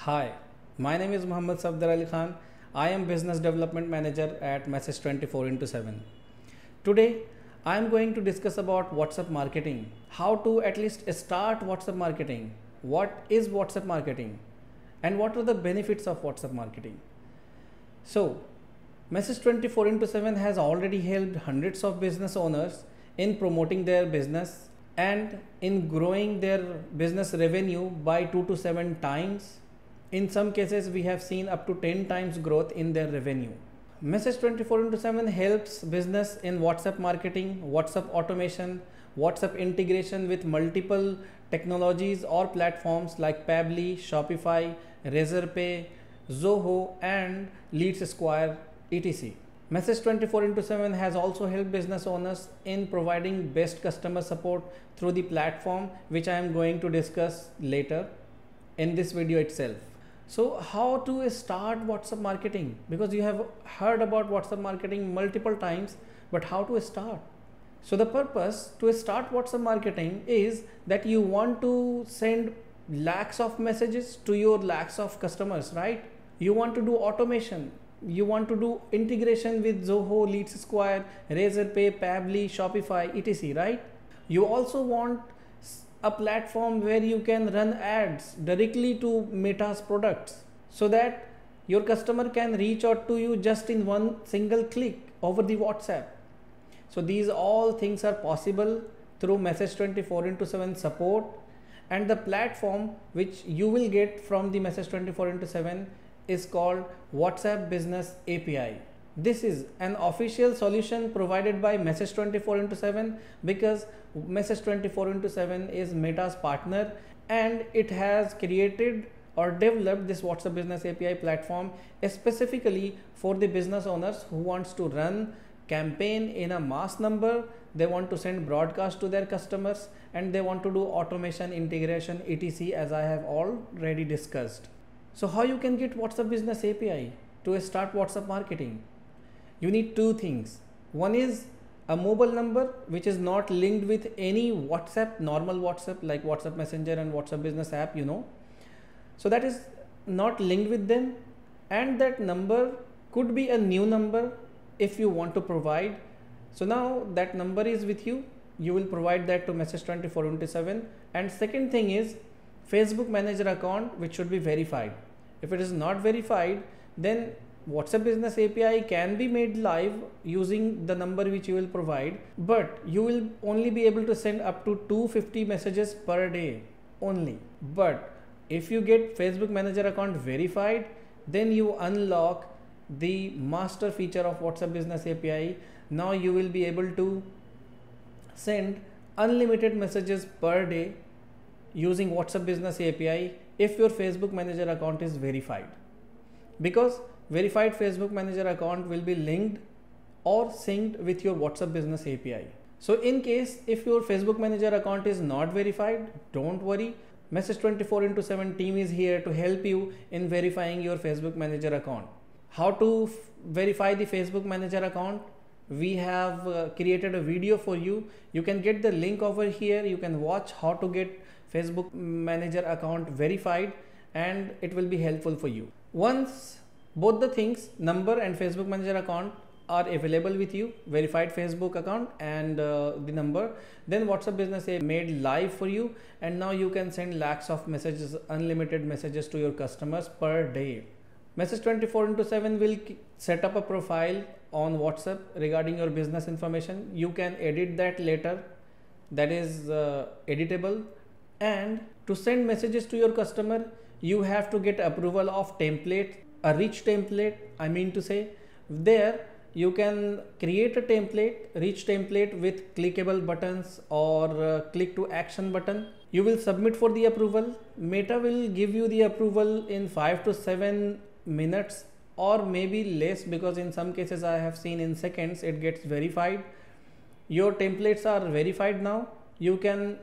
Hi, my name is Muhammad Sabdar Ali Khan. I am Business Development Manager at Message 24 into 7. Today, I am going to discuss about WhatsApp marketing, how to at least start WhatsApp marketing, what is WhatsApp marketing, and what are the benefits of WhatsApp marketing. So, Message 24 into 7 has already helped hundreds of business owners in promoting their business and in growing their business revenue by 2 to 7 times. In some cases, we have seen up to 10 times growth in their revenue. Message 24 into 7 helps business in WhatsApp marketing, WhatsApp automation, WhatsApp integration with multiple technologies or platforms like Pabbly, Shopify, Razorpay, Zoho, and LeadSquared, etc. Message 24 into 7 has also helped business owners in providing best customer support through the platform, which I am going to discuss later in this video itself. So how to start WhatsApp marketing? Because you have heard about WhatsApp marketing multiple times, but how to start? So the purpose to start WhatsApp marketing is that you want to send lakhs of messages to your lakhs of customers, right? You want to do automation. You want to do integration with Zoho, LeadSquared, Razorpay, Pabbly, Shopify, etc., right? You also want a platform where you can run ads directly to Meta's products so that your customer can reach out to you just in one single click over the WhatsApp. So these all things are possible through Message 24 into 7 support, and the platform which you will get from the Message 24 into 7 is called WhatsApp Business API. This is an official solution provided by Message 24 into 7 because Message 24 into 7 is Meta's partner, and it has created or developed this WhatsApp Business API platform specifically for the business owners who wants to run campaign in a mass number. They want to send broadcast to their customers, and they want to do automation, integration, etc., as I have already discussed. So how you can get WhatsApp Business API to start WhatsApp marketing? You need two things. One is a mobile number which is not linked with any WhatsApp, normal WhatsApp like WhatsApp Messenger and WhatsApp Business app, you know. So that is not linked with them, and that number could be a new number if you want to provide. So now that number is with you. You will provide that to Message 24 into 7. And second thing is Facebook Manager account, which should be verified. If it is not verified, then WhatsApp Business API can be made live using the number which you will provide, but you will only be able to send up to 250 messages per day only. But if you get Facebook Manager account verified, then you unlock the master feature of WhatsApp Business API. Now you will be able to send unlimited messages per day using WhatsApp Business API if your Facebook Manager account is verified, because verified Facebook Manager account will be linked or synced with your WhatsApp Business API. So in case if your Facebook Manager account is not verified, don't worry. Message 24 into 7 team is here to help you in verifying your Facebook Manager account. How to verify the Facebook Manager account? We have created a video for you. You can get the link over here. You can watch how to get Facebook Manager account verified, and it will be helpful for you. Once both the things, number and Facebook Manager account, are available with you, verified Facebook account and the number, then WhatsApp Business API made live for you, and now you can send lakhs of messages, unlimited messages to your customers per day. Message 24 into 7 will set up a profile on WhatsApp regarding your business information. You can edit that later. That is editable. And to send messages to your customer, you have to get approval of template, a rich template, I mean to say. There you can create a template, rich template with clickable buttons or click to action button. You will submit for the approval. Meta will give you the approval in 5 to 7 minutes or maybe less, because in some cases I have seen in seconds it gets verified. Your templates are verified now. You can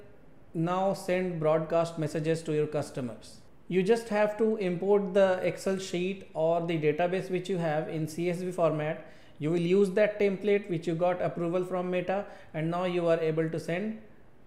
now send broadcast messages to your customers. You just have to import the Excel sheet or the database which you have in CSV format. You will use that template which you got approval from Meta, and now you are able to send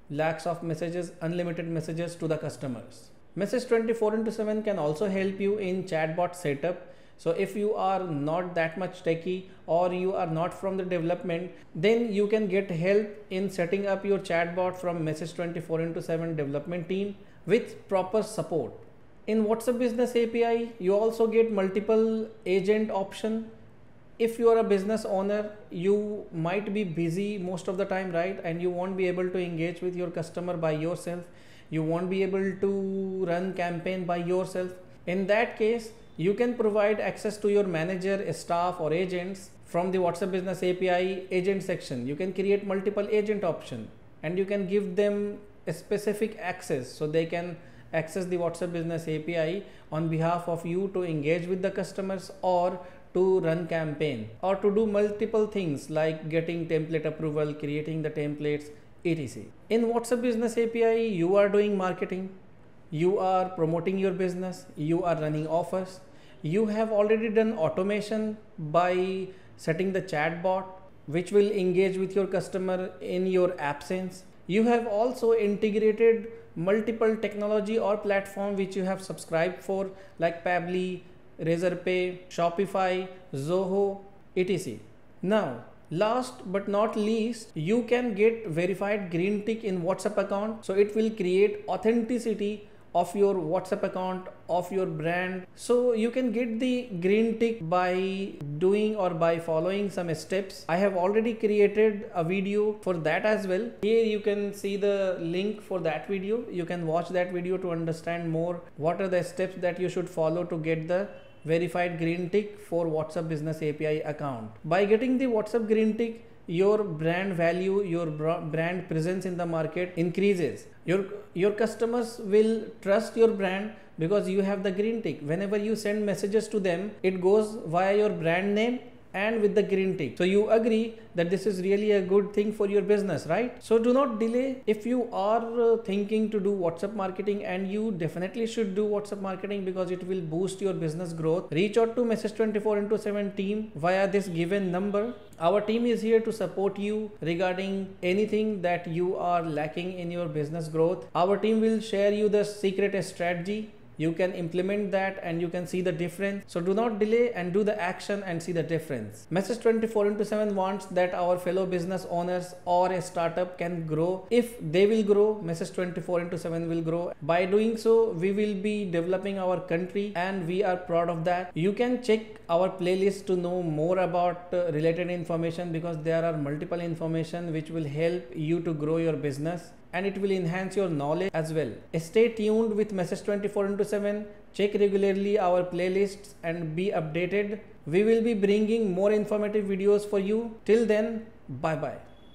lakhs of messages, unlimited messages to the customers. Message 24 into 7 can also help you in chatbot setup. So if you are not that much techie or you are not from the development, then you can get help in setting up your chatbot from Message 24 into 7 development team with proper support. In WhatsApp Business API, you also get multiple agent option. If you are a business owner, you might be busy most of the time, right? And you won't be able to engage with your customer by yourself. You won't be able to run campaign by yourself. In that case, you can provide access to your manager, staff or agents from the WhatsApp Business API agent section. You can create multiple agent option and you can give them a specific access so they can access the WhatsApp Business API on behalf of you to engage with the customers or to run campaign or to do multiple things like getting template approval, creating the templates, etc. In WhatsApp Business API, you are doing marketing, you are promoting your business, you are running offers, you have already done automation by setting the chatbot which will engage with your customer in your absence. You have also integrated multiple technology or platform which you have subscribed for like Pabbly, Razorpay, Shopify, Zoho, etc. Now, last but not least, you can get verified green tick in WhatsApp account. So it will create authenticity of your WhatsApp account, of your brand. So you can get the green tick by doing or by following some steps. I have already created a video for that as well. Here you can see the link for that video. You can watch that video to understand more what are the steps that you should follow to get the verified green tick for WhatsApp Business API account. By getting the WhatsApp green tick, your brand value, your brand presence in the market increases. Your customers will trust your brand because you have the green tick. Whenever you send messages to them, it goes via your brand name and with the green tick. So you agree that this is really a good thing for your business, right? So do not delay. If you are thinking to do WhatsApp marketing, and you definitely should do WhatsApp marketing because it will boost your business growth, reach out to Message 24 into 7 team via this given number. Our team is here to support you regarding anything that you are lacking in your business growth. Our team will share you the secret strategy. You can implement that and you can see the difference. So do not delay and do the action and see the difference. Message 24 into 7 wants that our fellow business owners or a startup can grow. If they will grow, Message 24 into 7 will grow. By doing so, we will be developing our country and we are proud of that. You can check our playlist to know more about related information because there are multiple information which will help you to grow your business. And it will enhance your knowledge as well. Stay tuned with Message 24 into 7. Check regularly our playlists and be updated. We will be bringing more informative videos for you. Till then, bye bye.